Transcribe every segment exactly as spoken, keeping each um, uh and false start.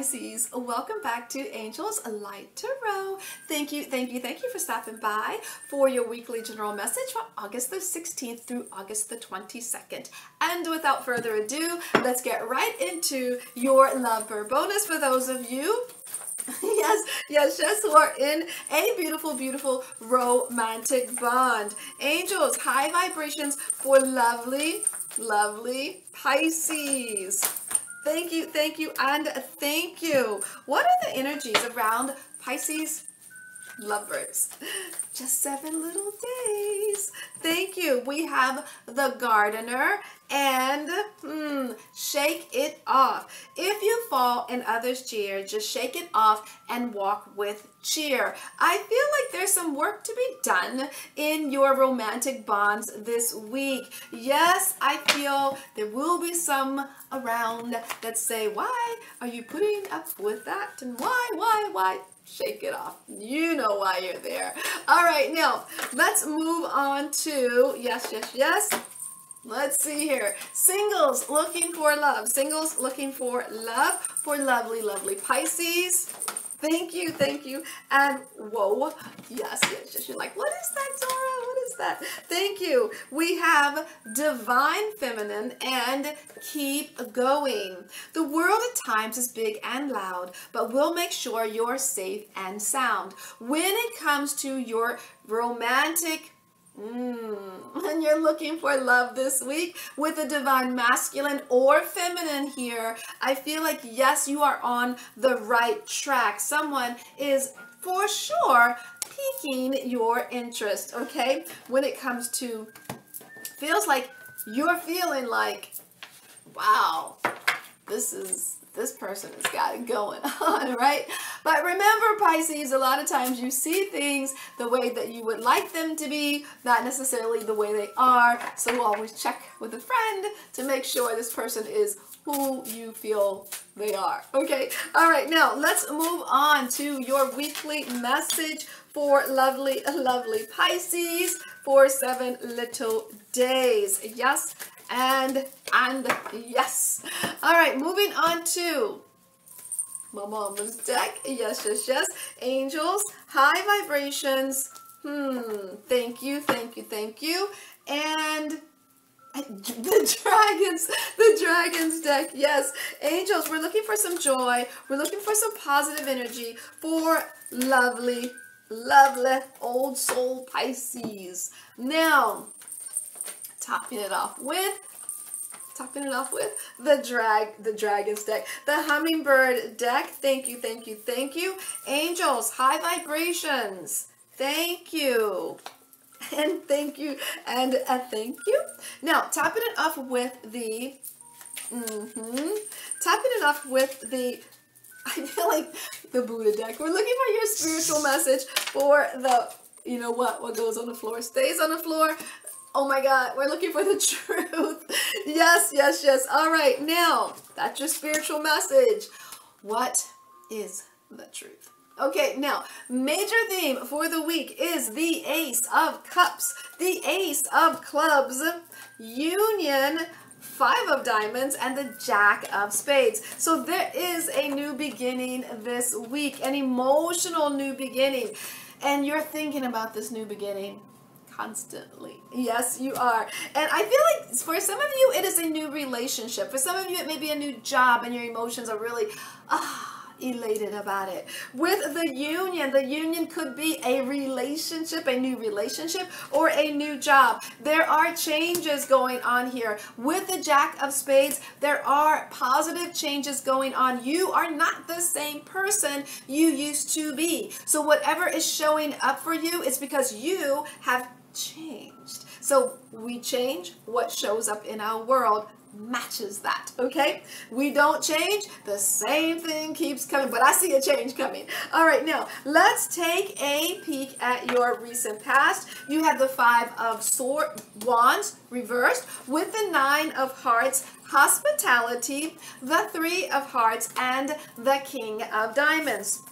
Pisces, welcome back to Angels Light Tarot. Thank you, thank you, thank you for stopping by for your weekly general message from August the sixteenth through August the twenty-second. And without further ado, let's get right into your love bird bonus for those of you yes, yes, yes, who are in a beautiful, beautiful romantic bond. Angels, high vibrations for lovely, lovely Pisces. Thank you, thank you, and thank you. What are the energies around Pisces lovebirds? Just seven little days. Thank you. We have the gardener and mm, shake it off. If you fall and others cheer, just shake it off and walk with cheer. I feel like there's some work to be done in your romantic bonds this week. Yes, I feel there will be some around that say, why are you putting up with that? And why, why, why? Shake it off. You know why you're there. All right, now let's move on to, yes, yes, yes. Let's see here. Singles looking for love. Singles looking for love for lovely, lovely Pisces. Thank you, thank you. And whoa, yes, yes, yes. You're like, what is that, Zora? What is that? Thank you. We have divine feminine and keep going. The world at times is big and loud, but we'll make sure you're safe and sound. When it comes to your romantic Mm. and you're looking for love this week with a divine masculine or feminine here, I feel like, yes, you are on the right track. Someone is for sure piquing your interest, okay? When it comes to, feels like you're feeling like, wow, this is, this person has got it going on, right? But remember, Pisces, a lot of times you see things the way that you would like them to be, not necessarily the way they are. So always check with a friend to make sure this person is who you feel they are. Okay, all right, now let's move on to your weekly message for lovely, lovely Pisces for seven little days. Yes, and and yes. All right, moving on to my mama's deck. Yes, yes, yes. Angels, high vibrations. Hmm. Thank you, thank you, thank you. And the dragons, the dragons deck. Yes. Angels, we're looking for some joy. We're looking for some positive energy for lovely, lovely old soul Pisces. Now, topping it off with topping it off with the drag the dragons deck, the hummingbird deck. Thank you, thank you, thank you. Angels, high vibrations. Thank you, and thank you, and a thank you. Now topping it off with the mm-hmm, topping it off with the I feel like the Buddha deck. We're looking for your spiritual message for the, you know what what goes on the floor stays on the floor. Oh my God, we're looking for the truth. Yes, yes, yes. All right, now that's your spiritual message. What is the truth? Okay, now, major theme for the week is the Ace of Cups, the Ace of Clubs, Union, Five of Diamonds, and the Jack of Spades. So there is a new beginning this week, an emotional new beginning, and you're thinking about this new beginning constantly. Yes, you are. And I feel like for some of you, it is a new relationship. For some of you, it may be a new job and your emotions are really ah, elated about it. With the union, the union could be a relationship, a new relationship, or a new job. There are changes going on here. With the Jack of Spades, there are positive changes going on. You are not the same person you used to be. So whatever is showing up for you, it's because you have changed. So we change. What shows up in our world matches that, okay? We don't change, the same thing keeps coming, but I see a change coming. All right, now let's take a peek at your recent past. You have the Five of Swords, Wands reversed with the Nine of Hearts, hospitality, the Three of Hearts, and the King of Diamonds.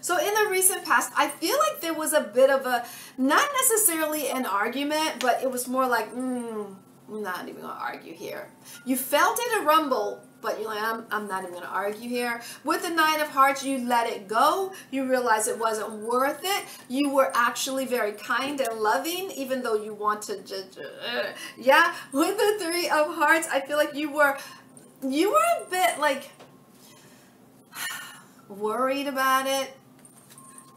So in the recent past, I feel like there was a bit of a, not necessarily an argument, but it was more like, mm, I'm not even going to argue here. You felt it a rumble but you're like, I'm, I'm not even going to argue here. With the Nine of Hearts, you let it go. You realize it wasn't worth it. You were actually very kind and loving, even though you want to judge. Yeah, with the Three of Hearts, I feel like you were, you were a bit like worried about it.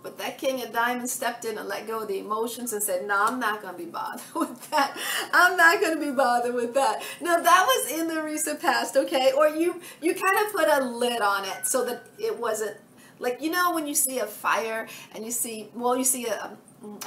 But that King of Diamonds stepped in and let go of the emotions and said, no, I'm not going to be bothered with that. I'm not going to be bothered with that. Now, that was in the recent past, okay? Or you, you kind of put a lid on it so that it wasn't, like, you know, when you see a fire and you see, well, you see a,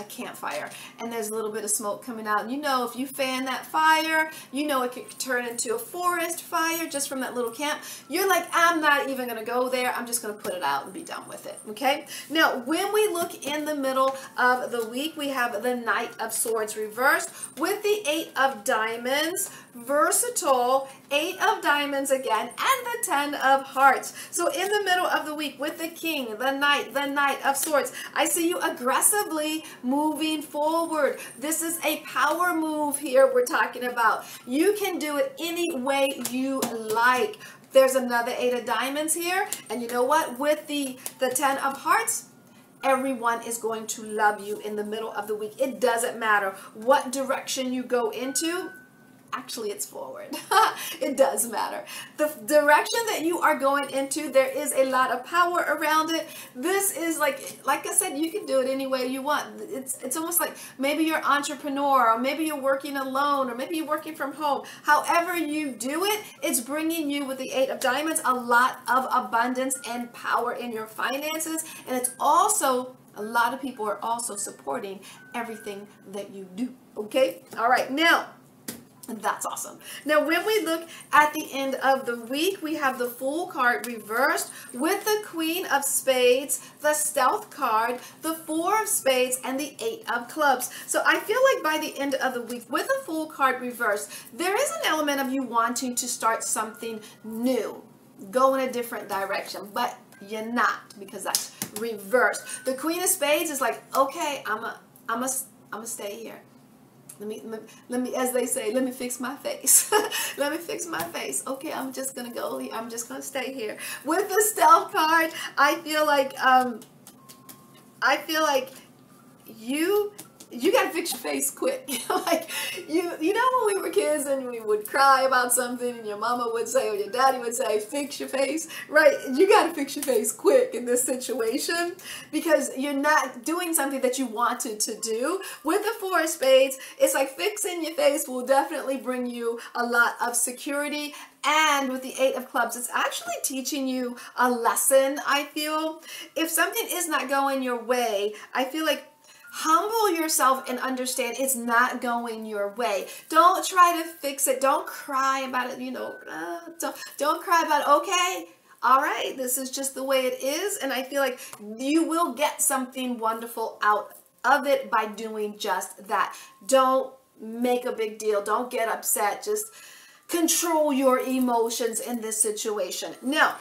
a campfire and there's a little bit of smoke coming out. And you know, if you fan that fire, you know it could turn into a forest fire just from that little camp. You're like, I'm not even going to go there. I'm just going to put it out and be done with it. Okay. Now, when we look in the middle of the week, we have the Knight of Swords reversed with the Eight of Diamonds, versatile, Eight of Diamonds again, and the Ten of Hearts. So in the middle of the week with the King, the Knight, the Knight of Swords, I see you aggressively moving forward. This is a power move here we're talking about. You can do it any way you like. There's another Eight of Diamonds here. And you know what? With the, the Ten of Hearts, everyone is going to love you in the middle of the week. It doesn't matter what direction you go into. Actually, it's forward. It does matter. The direction that you are going into, there is a lot of power around it. This is like, like I said, you can do it any way you want. It's, it's almost like maybe you're an entrepreneur, or maybe you're working alone, or maybe you're working from home. However you do it, it's bringing you, with the Eight of Diamonds, a lot of abundance and power in your finances. And it's also, a lot of people are also supporting everything that you do. Okay? All right. Now, that's awesome. Now, when we look at the end of the week, we have the Fool card reversed with the Queen of Spades, the Stealth card, the Four of Spades, and the Eight of Clubs. So I feel like by the end of the week, with the Fool card reversed, there is an element of you wanting to start something new, go in a different direction, but you're not, because that's reversed. The Queen of Spades is like, okay, I'm a, I'm a, I'm a stay here. Let me, let me, let me, as they say, let me fix my face. Let me fix my face. Okay, I'm just going to go here. I'm just going to stay here. With the Stealth card, I feel like, um, I feel like you, you got to fix your face quick. Like, you, you know, when we were kids and we would cry about something and your mama would say, or your daddy would say, fix your face, right? You got to fix your face quick in this situation, because you're not doing something that you wanted to do. With the Four of Spades, it's like fixing your face will definitely bring you a lot of security. And with the Eight of Clubs, it's actually teaching you a lesson, I feel. If something is not going your way, I feel like humble yourself and understand it's not going your way. Don't try to fix it. Don't cry about it. You know, uh, don't, don't cry about it. Okay, all right, this is just the way it is. And I feel like you will get something wonderful out of it by doing just that. Don't make a big deal. Don't get upset. Just control your emotions in this situation. Now,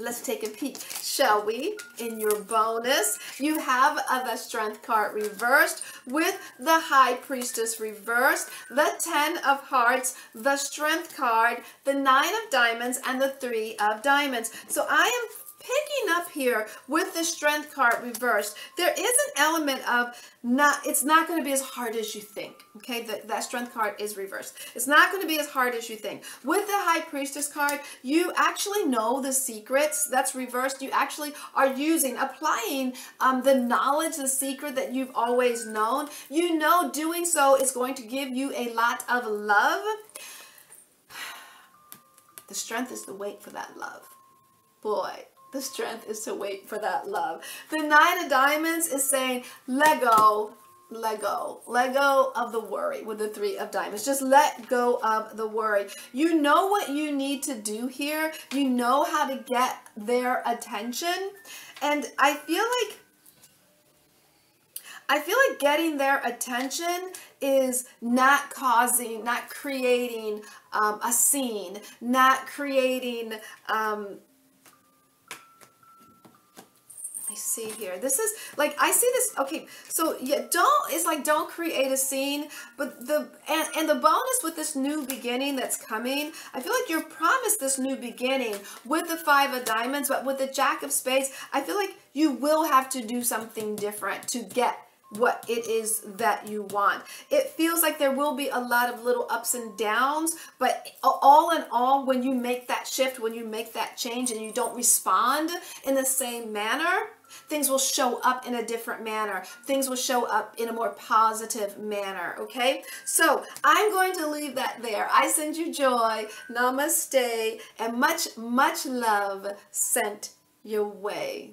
let's take a peek, shall we? In your bonus, you have uh, the Strength card reversed with the High Priestess reversed, the Ten of Hearts, the Strength card, the Nine of Diamonds, and the Three of Diamonds. So I am picking up here with the Strength card reversed, there is an element of not, it's not going to be as hard as you think. Okay, the, that Strength card is reversed. It's not going to be as hard as you think. With the High Priestess card, you actually know the secrets. That's reversed. You actually are using, applying um, the knowledge, the secret that you've always known. You know doing so is going to give you a lot of love. The strength is to wait for that love. Boy. The strength is to wait for that love. The Nine of Diamonds is saying, let go, let go, let go of the worry. With the Three of Diamonds, just let go of the worry. You know what you need to do here. You know how to get their attention. And I feel like, I feel like getting their attention is not causing, not creating um, a scene, not creating, um, see here? This is like, I see this. Okay, so yeah, don't, it's like don't create a scene, but the, and, and the bonus with this new beginning that's coming, I feel like you're promised this new beginning with the Five of Diamonds, but with the Jack of Spades, I feel like you will have to do something different to get what it is that you want. It feels like there will be a lot of little ups and downs, but all in all, when you make that shift, when you make that change and you don't respond in the same manner, things will show up in a different manner. Things will show up in a more positive manner, okay? So I'm going to leave that there. I send you joy, namaste, and much, much love sent your way.